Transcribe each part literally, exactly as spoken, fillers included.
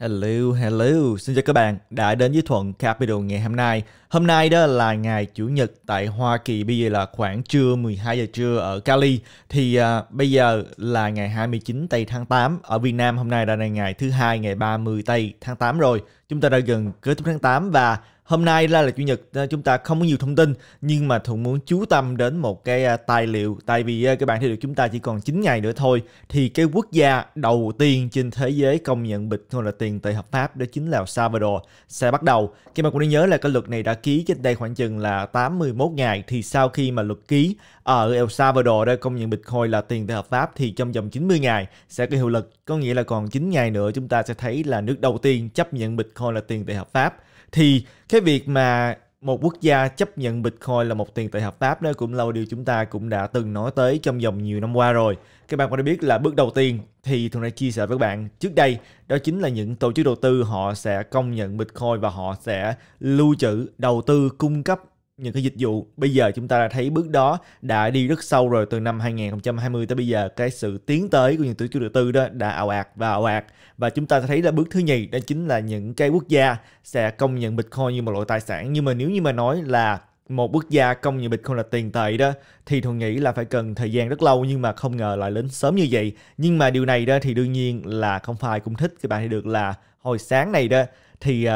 Hello, hello, xin chào các bạn đã đến với Thuận Capital ngày hôm nay. Hôm nay đó là ngày Chủ nhật tại Hoa Kỳ, bây giờ là khoảng trưa mười hai giờ trưa ở Cali. Thì uh, bây giờ là ngày hai mươi chín tây tháng tám, ở Việt Nam hôm nay đã là ngày thứ hai, ngày ba mươi tây tháng tám rồi. Chúng ta đã gần kết thúc tháng tám và hôm nay là, là Chủ nhật, chúng ta không có nhiều thông tin. Nhưng mà Thuận muốn chú tâm đến một cái tài liệu. Tại vì các bạn thấy được chúng ta chỉ còn chín ngày nữa thôi. Thì cái quốc gia đầu tiên trên thế giới công nhận Bitcoin là tiền tệ hợp pháp, đó chính là El Salvador, sẽ bắt đầu. Các bạn cũng nên nhớ là cái luật này đã ký trên đây khoảng chừng là tám mươi mốt ngày. Thì sau khi mà luật ký ở El Salvador đã công nhận Bitcoin là tiền tệ hợp pháp, thì trong vòng chín mươi ngày sẽ có hiệu lực. Có nghĩa là còn chín ngày nữa chúng ta sẽ thấy là nước đầu tiên chấp nhận Bitcoin là tiền tệ hợp pháp. Thì cái việc mà một quốc gia chấp nhận Bitcoin là một tiền tệ hợp pháp đó cũng là điều chúng ta cũng đã từng nói tới trong vòng nhiều năm qua rồi. Các bạn có thể biết là bước đầu tiên thì Thuận đã chia sẻ với các bạn trước đây, đó chính là những tổ chức đầu tư họ sẽ công nhận Bitcoin và họ sẽ lưu trữ, đầu tư, cung cấp những cái dịch vụ. Bây giờ chúng ta đã thấy bước đó đã đi rất sâu rồi, từ năm hai nghìn không trăm hai mươi tới bây giờ cái sự tiến tới của những tổ chức đầu tư đó đã ào ạt và ào ạt. Và chúng ta thấy là bước thứ nhì đó chính là những cái quốc gia sẽ công nhận Bitcoin như một loại tài sản. Nhưng mà nếu như mà nói là một quốc gia công nhận Bitcoin là tiền tệ đó thì Thuận nghĩ là phải cần thời gian rất lâu, nhưng mà không ngờ lại đến sớm như vậy. Nhưng mà điều này đó thì đương nhiên là không phải ai cũng thích. Các bạn thấy được là hồi sáng này đó thì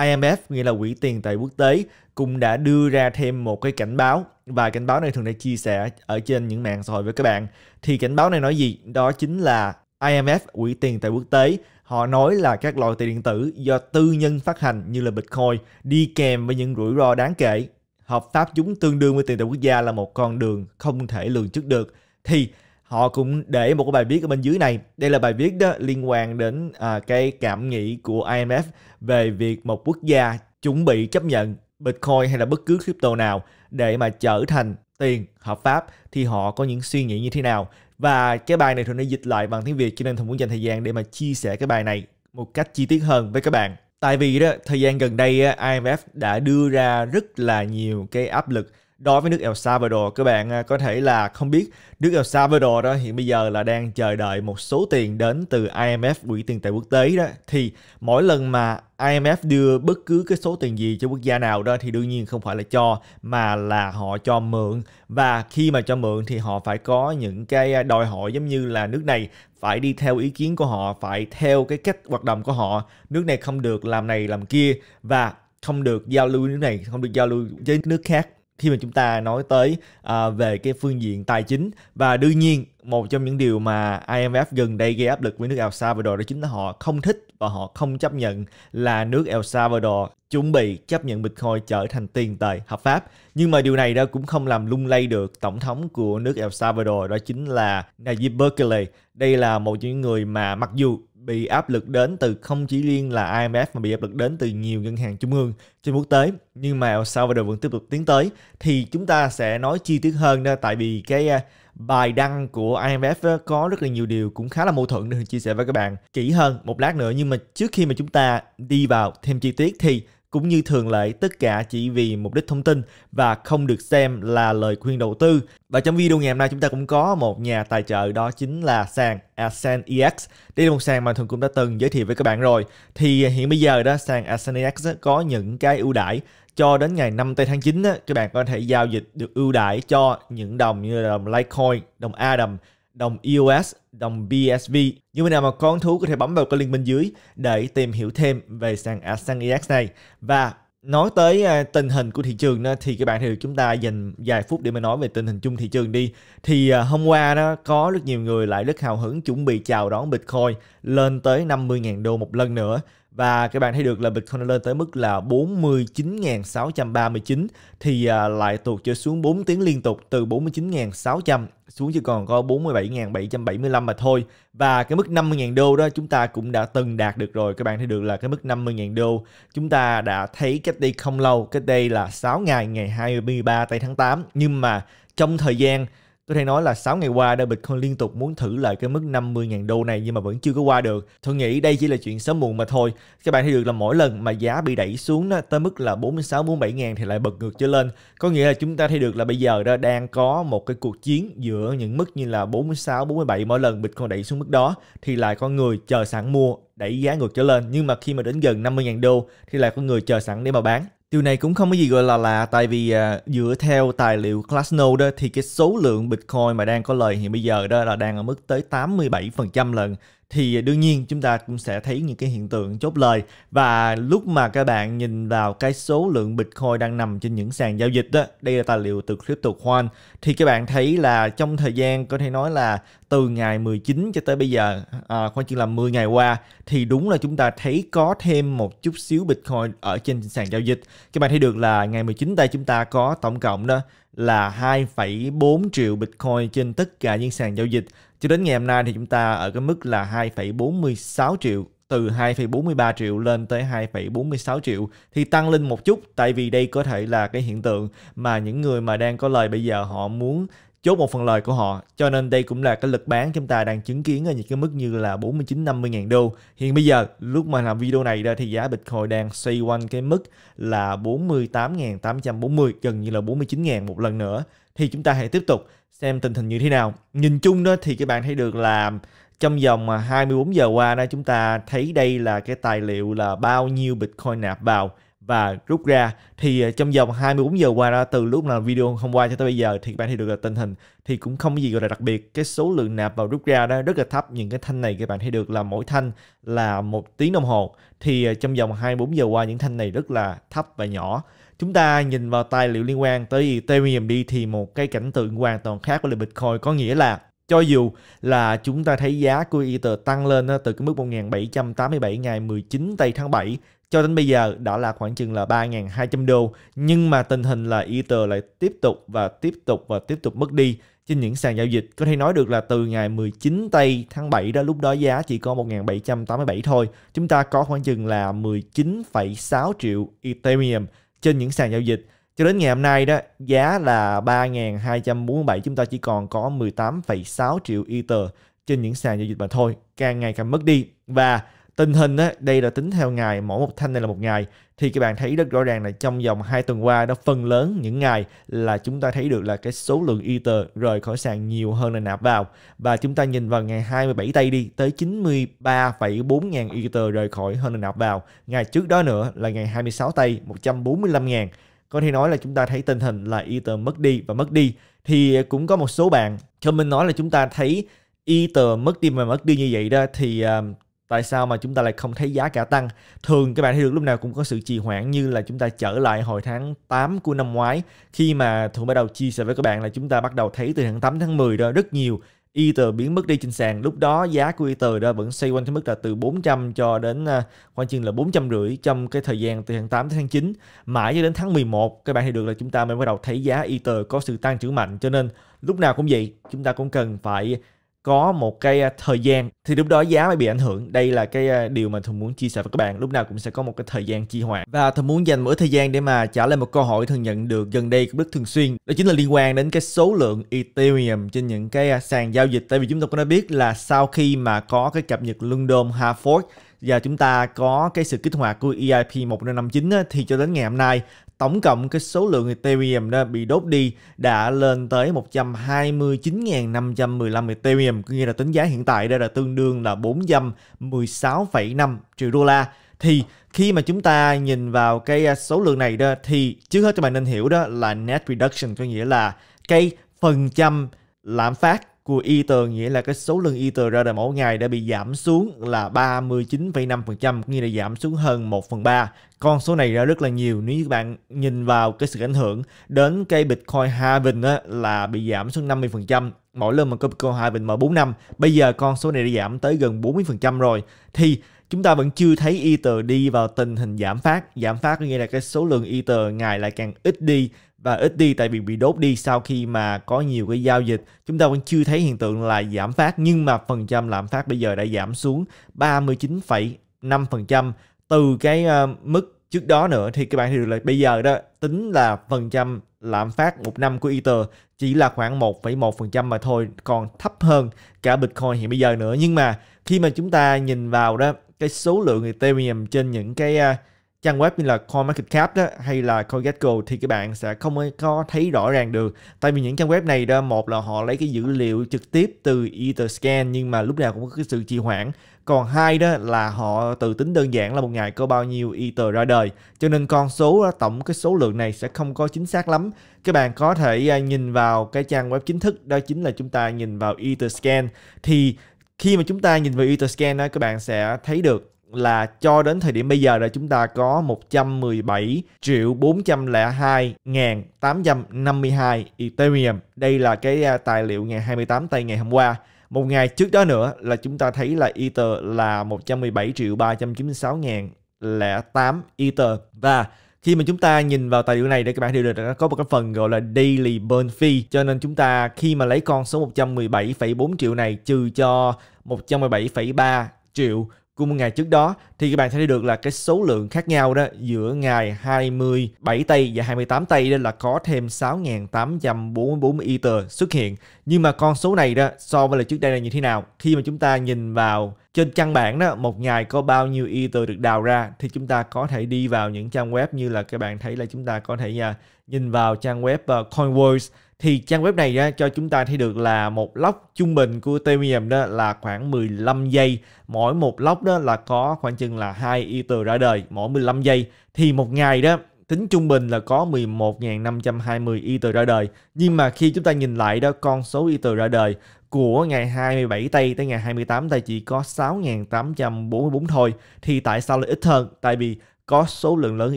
i em ép, nghĩa là Quỹ tiền tệ quốc tế, cũng đã đưa ra thêm một cái cảnh báo. Và cảnh báo này Thuận đã chia sẻ ở trên những mạng xã hội với các bạn. Thì cảnh báo này nói gì? Đó chính là i em ép, Quỹ tiền tệ quốc tế, họ nói là các loại tiền điện tử do tư nhân phát hành như là Bitcoin đi kèm với những rủi ro đáng kể. Hợp pháp chúng tương đương với tiền tệ quốc gia là một con đường không thể lường trước được. Thì họ cũng để một cái bài viết ở bên dưới này. Đây là bài viết đó liên quan đến à, cái cảm nghĩ của i em ép về việc một quốc gia chuẩn bị chấp nhận Bitcoin hay là bất cứ crypto nào để mà trở thành tiền hợp pháp thì họ có những suy nghĩ như thế nào. Và cái bài này Thuận đã dịch lại bằng tiếng Việt, cho nên Thuận muốn dành thời gian để mà chia sẻ cái bài này một cách chi tiết hơn với các bạn. Tại vì đó thời gian gần đây i em ép đã đưa ra rất là nhiều cái áp lực đối với nước El Salvador. Các bạn có thể là không biết nước El Salvador đó hiện bây giờ là đang chờ đợi một số tiền đến từ i em ép, Quỹ tiền tệ quốc tế đó. Thì mỗi lần mà i em ef đưa bất cứ cái số tiền gì cho quốc gia nào đó thì đương nhiên không phải là cho, mà là họ cho mượn. Và khi mà cho mượn thì họ phải có những cái đòi hỏi, giống như là nước này phải đi theo ý kiến của họ, phải theo cái cách hoạt động của họ. Nước này không được làm này làm kia và không được giao lưu nước này, không được giao lưu với nước khác khi mà chúng ta nói tới à, về cái phương diện tài chính. Và đương nhiên một trong những điều mà i em ef gần đây gây áp lực với nước El Salvador đó chính là họ không thích và họ không chấp nhận là nước El Salvador chuẩn bị chấp nhận Bitcoin trở thành tiền tệ hợp pháp. Nhưng mà điều này đó cũng không làm lung lay được tổng thống của nước El Salvador, đó chính là Nayib Bukele. Đây là một trong những người mà mặc dù bị áp lực đến từ không chỉ riêng là i em ef mà bị áp lực đến từ nhiều ngân hàng trung ương trên quốc tế, nhưng mà El Salvador vẫn tiếp tục tiến tới. Thì chúng ta sẽ nói chi tiết hơn đó, tại vì cái bài đăng của i em ef có rất là nhiều điều cũng khá là mâu thuẫn để chia sẻ với các bạn kỹ hơn một lát nữa. Nhưng mà trước khi mà chúng ta đi vào thêm chi tiết thì cũng như thường lệ, tất cả chỉ vì mục đích thông tin và không được xem là lời khuyên đầu tư. Và trong video ngày hôm nay chúng ta cũng có một nhà tài trợ, đó chính là sàn AscendEX. Đây là một sàn mà Thuận cũng đã từng giới thiệu với các bạn rồi. Thì hiện bây giờ đó sàn AscendEX có những cái ưu đãi cho đến ngày năm tây tháng chín đó, các bạn có thể giao dịch được ưu đãi cho những đồng như là đồng Litecoin, đồng Adam, đồng e o ét, đồng bê ét vê. Như thế nào mà con thú có thể bấm vào cái link bên dưới để tìm hiểu thêm về sàn AscendEX này. Và nói tới tình hình của thị trường đó, thì các bạn thì chúng ta dành vài phút để mà nói về tình hình chung thị trường đi. Thì hôm qua đó có rất nhiều người lại rất hào hứng chuẩn bị chào đón Bitcoin lên tới năm mươi ngàn đô một lần nữa. Và các bạn thấy được là Bitcoin lên tới mức là bốn mươi chín ngàn sáu trăm ba mươi chín, thì lại tuột trở xuống bốn tiếng liên tục, từ bốn mươi chín ngàn sáu trăm xuống chỉ còn có bốn mươi bảy ngàn bảy trăm bảy mươi lăm mà thôi. Và cái mức năm mươi ngàn đô đó chúng ta cũng đã từng đạt được rồi. Các bạn thấy được là cái mức năm mươi ngàn đô chúng ta đã thấy cách đây không lâu, cách đây là sáu ngày, ngày hai mươi ba tây tháng tám. Nhưng mà trong thời gian Tôi đang nói là sáu ngày qua đã Bitcoin liên tục muốn thử lại cái mức năm mươi nghìn đô này nhưng mà vẫn chưa có qua được. Tôi nghĩ đây chỉ là chuyện sớm muộn mà thôi. Các bạn thấy được là mỗi lần mà giá bị đẩy xuống đó, tới mức là bốn mươi sáu, bốn mươi bảy ngàn thì lại bật ngược trở lên. Có nghĩa là chúng ta thấy được là bây giờ đó đang có một cái cuộc chiến giữa những mức như là bốn mươi sáu, bốn mươi bảy. Mỗi lần Bitcoin đẩy xuống mức đó thì lại có người chờ sẵn mua, đẩy giá ngược trở lên. Nhưng mà khi mà đến gần năm mươi nghìn đô thì lại có người chờ sẵn để mà bán. Điều này cũng không có gì gọi là lạ, tại vì à, dựa theo tài liệu Glassnode đó, thì cái số lượng Bitcoin mà đang có lời hiện bây giờ đó là đang ở mức tới tám mươi bảy phần trăm lần. Thì đương nhiên chúng ta cũng sẽ thấy những cái hiện tượng chốt lời. Và lúc mà các bạn nhìn vào cái số lượng Bitcoin đang nằm trên những sàn giao dịch đó, đây là tài liệu từ Crypto Thuận, thì các bạn thấy là trong thời gian có thể nói là từ ngày mười chín cho tới bây giờ, à, khoảng chừng là mười ngày qua, thì đúng là chúng ta thấy có thêm một chút xíu Bitcoin ở trên sàn giao dịch. Các bạn thấy được là ngày mười chín đây chúng ta có tổng cộng đó là hai phẩy bốn triệu Bitcoin trên tất cả những sàn giao dịch. Cho đến ngày hôm nay thì chúng ta ở cái mức là hai phẩy bốn mươi sáu triệu, từ hai phẩy bốn mươi ba triệu lên tới hai phẩy bốn mươi sáu triệu thì tăng lên một chút, tại vì đây có thể là cái hiện tượng mà những người mà đang có lời bây giờ họ muốn chốt một phần lời của họ, cho nên đây cũng là cái lực bán chúng ta đang chứng kiến ở những cái mức như là bốn mươi chín, năm mươi ngàn đô. Hiện bây giờ lúc mà làm video này ra thì giá Bitcoin đang xoay quanh cái mức là bốn mươi tám nghìn tám trăm bốn mươi, gần như là bốn mươi chín nghìn một lần nữa. Thì chúng ta hãy tiếp tục xem tình hình như thế nào. Nhìn chung đó thì các bạn thấy được là trong vòng hai mươi bốn giờ qua đó chúng ta thấy đây là cái tài liệu là bao nhiêu Bitcoin nạp vào và rút ra. Thì trong vòng hai mươi bốn giờ qua đó, từ lúc nào video hôm qua cho tới bây giờ thì các bạn thấy được là tình hình thì cũng không có gì gọi là đặc biệt. Cái số lượng nạp vào rút ra đó rất là thấp. Những cái thanh này các bạn thấy được là mỗi thanh là một tiếng đồng hồ. Thì trong vòng hai mươi bốn giờ qua những thanh này rất là thấp và nhỏ. Chúng ta nhìn vào tài liệu liên quan tới Ethereum đi thì một cái cảnh tượng hoàn toàn khác với Bitcoin, có nghĩa là cho dù là chúng ta thấy giá của Ether tăng lên từ cái mức một nghìn bảy trăm tám mươi bảy ngày mười chín tây tháng bảy cho đến bây giờ đã là khoảng chừng là ba nghìn hai trăm đô, nhưng mà tình hình là Ether lại tiếp tục và tiếp tục và tiếp tục mất đi trên những sàn giao dịch. Có thể nói được là từ ngày mười chín tây tháng bảy đó, lúc đó giá chỉ có một nghìn bảy trăm tám mươi bảy thôi, chúng ta có khoảng chừng là mười chín phẩy sáu triệu Ethereum trên những sàn giao dịch. Cho đến ngày hôm nay đó, giá là ba nghìn hai trăm bốn mươi bảy, chúng ta chỉ còn có mười tám phẩy sáu triệu Ether trên những sàn giao dịch mà thôi, càng ngày càng mất đi. Và tình hình đó, đây là tính theo ngày, mỗi một thanh này là một ngày, thì các bạn thấy rất rõ ràng là trong vòng hai tuần qua đó, phần lớn những ngày là chúng ta thấy được là cái số lượng Ether rời khỏi sàn nhiều hơn là nạp vào. Và chúng ta nhìn vào ngày hai mươi bảy tây đi, tới chín mươi ba phẩy bốn ngàn Ether rời khỏi hơn là nạp vào. Ngày trước đó nữa là ngày hai mươi sáu tây, một trăm bốn mươi lăm ngàn. Có thể nói là chúng ta thấy tình hình là Ether mất đi và mất đi. Thì cũng có một số bạn cho mình nói là chúng ta thấy Ether mất đi mà mất đi như vậy đó thì uh, tại sao mà chúng ta lại không thấy giá cả tăng? Thường các bạn thấy được lúc nào cũng có sự trì hoãn, như là chúng ta trở lại hồi tháng tám của năm ngoái, khi mà Thuận bắt đầu chia sẻ với các bạn là chúng ta bắt đầu thấy từ tháng tám, tháng mười đó rất nhiều Ether biến mất đi trên sàn. Lúc đó giá của Ether đó vẫn xoay quanh cái mức là từ bốn trăm cho đến khoảng chừng là bốn trăm rưỡi trong cái thời gian từ tháng tám tới tháng chín. Mãi cho đến tháng mười một các bạn thấy được là chúng ta mới bắt đầu thấy giá Ether có sự tăng trưởng mạnh. Cho nên lúc nào cũng vậy, chúng ta cũng cần phải có một cái thời gian thì lúc đó giá mới bị ảnh hưởng. Đây là cái điều mà Thuận muốn chia sẻ với các bạn, lúc nào cũng sẽ có một cái thời gian trì hoãn. Và Thuận muốn dành mỗi thời gian để mà trả lời một câu hỏi Thuận nhận được gần đây cũng rất thường xuyên, đó chính là liên quan đến cái số lượng Ethereum trên những cái sàn giao dịch. Tại vì chúng ta cũng đã biết là sau khi mà có cái cập nhật London Hardfork và chúng ta có cái sự kích hoạt của e i pê một năm chín thì cho đến ngày hôm nay tổng cộng cái số lượng Ethereum đó bị đốt đi đã lên tới một trăm hai mươi chín nghìn năm trăm mười lăm Ethereum, có nghĩa là tính giá hiện tại đây là tương đương là bốn trăm mười sáu phẩy năm triệu đô la. Thì khi mà chúng ta nhìn vào cái số lượng này đó thì trước hết các bạn nên hiểu đó là net reduction, có nghĩa là cái phần trăm lạm phát của Ether, nghĩa là cái số lượng Ether ra đời mỗi ngày đã bị giảm xuống là ba mươi chín phẩy năm phần trăm, nghĩa là giảm xuống hơn một phần ba. Con số này đã rất là nhiều. Nếu như các bạn nhìn vào cái sự ảnh hưởng đến cái Bitcoin halving á, là bị giảm xuống năm mươi phần trăm. Mỗi lần mà có Bitcoin halving mà bốn năm, bây giờ con số này đã giảm tới gần bốn mươi phần trăm rồi. Thì chúng ta vẫn chưa thấy Ether đi vào tình hình giảm phát. Giảm phát nghĩa là cái số lượng Ether ngày lại càng ít đi và ít đi, tại vì bị đốt đi sau khi mà có nhiều cái giao dịch. Chúng ta vẫn chưa thấy hiện tượng là giảm phát, nhưng mà phần trăm lạm phát bây giờ đã giảm xuống ba mươi chín phẩy năm phần trăm từ cái uh, mức trước đó nữa, thì các bạn hiểu là bây giờ đó tính là phần trăm lạm phát một năm của Ether chỉ là khoảng một phẩy một phần trăm mà thôi, còn thấp hơn cả Bitcoin hiện bây giờ nữa. Nhưng mà khi mà chúng ta nhìn vào đó cái số lượng Ethereum trên những cái uh, trang web như là coinmarketcap đó hay là coingecko thì các bạn sẽ không có thấy rõ ràng được. Tại vì những trang web này đó, một là họ lấy cái dữ liệu trực tiếp từ EtherScan nhưng mà lúc nào cũng có cái sự trì hoãn. Còn hai đó là họ tự tính đơn giản là một ngày có bao nhiêu Ether ra đời. Cho nên con số tổng cái số lượng này sẽ không có chính xác lắm. Các bạn có thể nhìn vào cái trang web chính thức, đó chính là chúng ta nhìn vào EtherScan. Thì khi mà chúng ta nhìn vào EtherScan đó, các bạn sẽ thấy được là cho đến thời điểm bây giờ là chúng ta có một trăm mười bảy triệu bốn trăm lẻ hai nghìn tám trăm năm mươi hai Ethereum. Đây là cái tài liệu ngày hai mươi tám tây ngày hôm qua. Một ngày trước đó nữa là chúng ta thấy là Ether là một trăm mười bảy triệu ba trăm chín mươi sáu nghìn lẻ tám Ether. Và khi mà chúng ta nhìn vào tài liệu này để các bạn hiểu được nó có một cái phần gọi là daily burn fee. Cho nên chúng ta khi mà lấy con số một trăm mười bảy phẩy bốn triệu này trừ cho một trăm mười bảy phẩy ba triệu của một ngày trước đó thì các bạn thấy được là cái số lượng khác nhau đó giữa ngày hai mươi bảy tây và hai mươi tám tây đó là có thêm sáu nghìn tám trăm bốn mươi bốn Ether xuất hiện. Nhưng mà con số này đó so với là trước đây là như thế nào? Khi mà chúng ta nhìn vào trên trang bảng đó, một ngày có bao nhiêu Ether được đào ra thì chúng ta có thể đi vào những trang web như là các bạn thấy là chúng ta có thể nhìn vào trang web Coinworks. Thì trang web này đó, cho chúng ta thấy được là một lốc trung bình của Ethereum đó là khoảng mười lăm giây. Mỗi một lốc đó là có khoảng chừng là hai Ether ra đời mỗi mười lăm giây. Thì một ngày đó tính trung bình là có mười một nghìn năm trăm hai mươi Ether ra đời. Nhưng mà khi chúng ta nhìn lại đó, con số Ether ra đời của ngày hai mươi bảy tây tới ngày hai mươi tám tây chỉ có sáu nghìn tám trăm bốn mươi bốn thôi. Thì tại sao lại ít hơn? Tại vì có số lượng lớn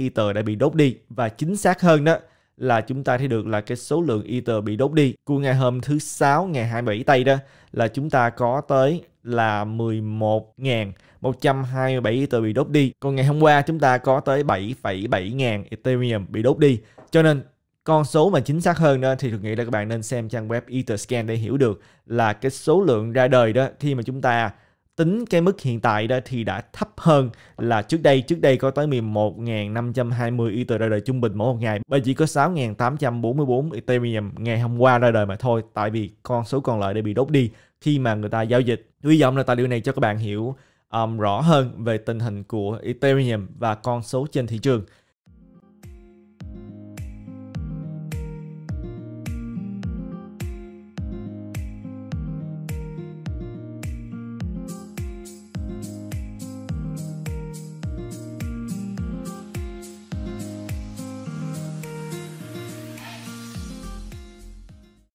Ether đã bị đốt đi. Và chính xác hơn đó là chúng ta thấy được là cái số lượng Ether bị đốt đi của ngày hôm thứ Sáu ngày hai mươi bảy tây đó là chúng ta có tới là mười một nghìn một trăm hai mươi bảy Ether bị đốt đi. Còn ngày hôm qua chúng ta có tới bảy phẩy bảy nghìn Ethereum bị đốt đi. Cho nên con số mà chính xác hơn đó thì thực nghĩ là các bạn nên xem trang web EtherScan để hiểu được là cái số lượng ra đời đó khi mà chúng ta tính cái mức hiện tại đó thì đã thấp hơn là trước đây. Trước đây có tới mười một nghìn năm trăm hai mươi Ether ra đời trung bình mỗi một ngày. Bởi chỉ có sáu nghìn tám trăm bốn mươi bốn Ethereum ngày hôm qua ra đời mà thôi. Tại vì con số còn lại đã bị đốt đi khi mà người ta giao dịch. Hy vọng là tài liệu này cho các bạn hiểu um, rõ hơn về tình hình của Ethereum và con số trên thị trường.